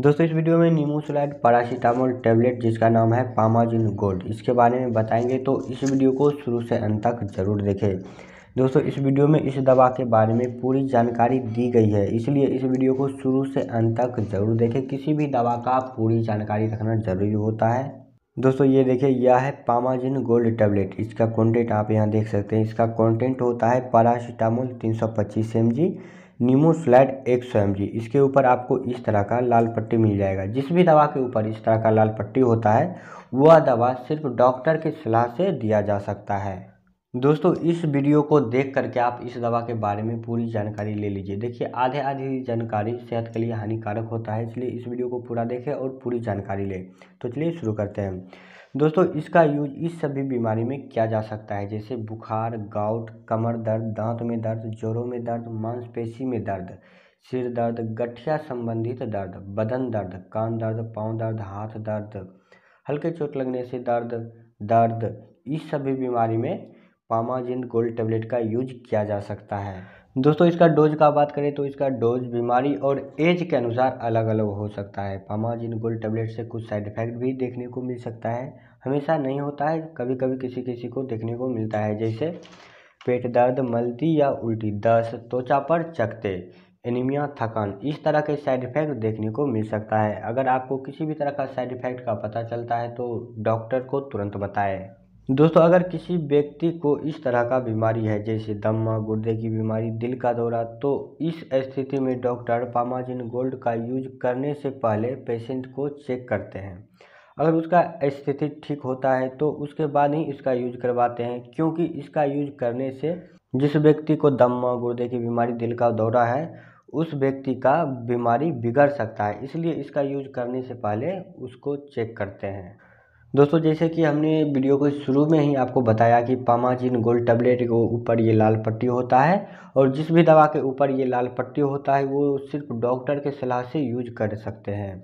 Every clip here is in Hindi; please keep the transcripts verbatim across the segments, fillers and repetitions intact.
दोस्तों इस वीडियो में नीमोसोलाइड पैरासीटामोल टैबलेट जिसका नाम है पामाजिन गोल्ड, इसके बारे में बताएंगे, तो इस वीडियो को शुरू से अंत तक जरूर देखें। दोस्तों इस वीडियो में इस दवा के बारे में पूरी जानकारी दी गई है, इसलिए इस वीडियो को शुरू से अंत तक जरूर देखें। किसी भी दवा का पूरी जानकारी रखना जरूरी होता है। दोस्तों ये देखिए, यह है पामाजिन गोल्ड टैबलेट। इसका कंटेंट आप यहाँ देख सकते हैं। इसका कंटेंट होता है पैरासीटामोल तीन सौ पच्चीस एम जी, नीमोफ्लैट एक सौ एम जी। इसके ऊपर आपको इस तरह का लाल पट्टी मिल जाएगा। जिस भी दवा के ऊपर इस तरह का लाल पट्टी होता है वह दवा सिर्फ डॉक्टर की सलाह से दिया जा सकता है। दोस्तों इस वीडियो को देख करके आप इस दवा के बारे में पूरी जानकारी ले लीजिए। देखिए आधे आधी जानकारी सेहत के लिए हानिकारक होता है, इसलिए इस वीडियो को पूरा देखें और पूरी जानकारी लें। तो चलिए शुरू करते हैं। दोस्तों इसका यूज इस सभी बीमारी में किया जा सकता है, जैसे बुखार, गाउट, कमर दर्द, दांत में दर्द, जोड़ों में दर्द, मांसपेशी में दर्द, सिर दर्द, गठिया संबंधित दर्द, बदन दर्द, कान दर्द, पाँव दर्द, हाथ दर्द, हल्के चोट लगने से दर्द दर्द इस सभी बीमारी में पामाजिन गोल्ड टैबलेट का यूज किया जा सकता है। दोस्तों इसका डोज का बात करें तो इसका डोज बीमारी और एज के अनुसार अलग अलग हो सकता है। पामाजिन गोल्ड टैबलेट से कुछ साइड इफेक्ट भी देखने को मिल सकता है। हमेशा नहीं होता है, कभी कभी किसी किसी को देखने को मिलता है, जैसे पेट दर्द, मलटी या उल्टी, दस्त, त्वचा पर चकत्ते, एनीमिया, थकान, इस तरह के साइड इफेक्ट देखने को मिल सकता है। अगर आपको किसी भी तरह का साइड इफेक्ट का पता चलता है तो डॉक्टर को तुरंत बताएं। दोस्तों अगर किसी व्यक्ति को इस तरह का बीमारी है, जैसे दमा, गुर्दे की बीमारी, दिल का दौरा, तो इस स्थिति में डॉक्टर पामाजिन गोल्ड का यूज करने से पहले पेशेंट को चेक करते हैं। अगर उसका स्थिति ठीक होता है तो उसके बाद ही इसका यूज करवाते हैं, क्योंकि इसका यूज करने से जिस व्यक्ति को दमा, गुर्दे की बीमारी, दिल का दौरा है, उस व्यक्ति का बीमारी बिगड़ सकता है, इसलिए इसका यूज करने से पहले उसको चेक करते हैं। दोस्तों जैसे कि हमने वीडियो को शुरू में ही आपको बताया कि पामाजिन गोल्ड टैबलेट के ऊपर ये लाल पट्टी होता है, और जिस भी दवा के ऊपर ये लाल पट्टी होता है वो सिर्फ डॉक्टर के सलाह से यूज कर सकते हैं।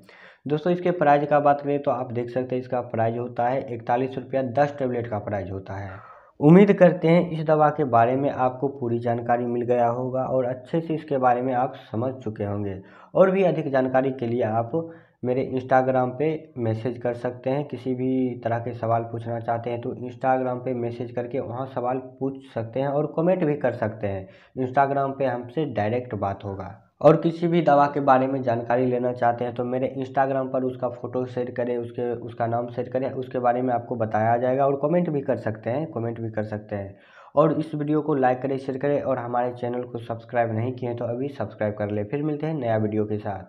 दोस्तों इसके प्राइस का बात करें तो आप देख सकते हैं, इसका प्राइस होता है इकतालीस रुपया दस टैबलेट का प्राइस होता है। उम्मीद करते हैं इस दवा के बारे में आपको पूरी जानकारी मिल गया होगा और अच्छे से इसके बारे में आप समझ चुके होंगे। और भी अधिक जानकारी के लिए आप मेरे इंस्टाग्राम पे मैसेज कर सकते हैं। किसी भी तरह के सवाल पूछना चाहते हैं तो इंस्टाग्राम पे मैसेज करके वहाँ सवाल पूछ सकते हैं और कमेंट भी कर सकते हैं। इंस्टाग्राम पे हमसे डायरेक्ट बात होगा। और किसी भी दवा के बारे में जानकारी लेना चाहते हैं तो मेरे इंस्टाग्राम पर उसका फ़ोटो शेयर करें, उसके उसका नाम शेयर करें, उसके बारे में आपको बताया जाएगा। और कमेंट भी कर सकते हैं, कमेंट भी कर सकते हैं। और इस वीडियो को लाइक करें, शेयर करें, और हमारे चैनल को सब्सक्राइब नहीं किए तो अभी सब्सक्राइब कर लें। फिर मिलते हैं नया वीडियो के साथ।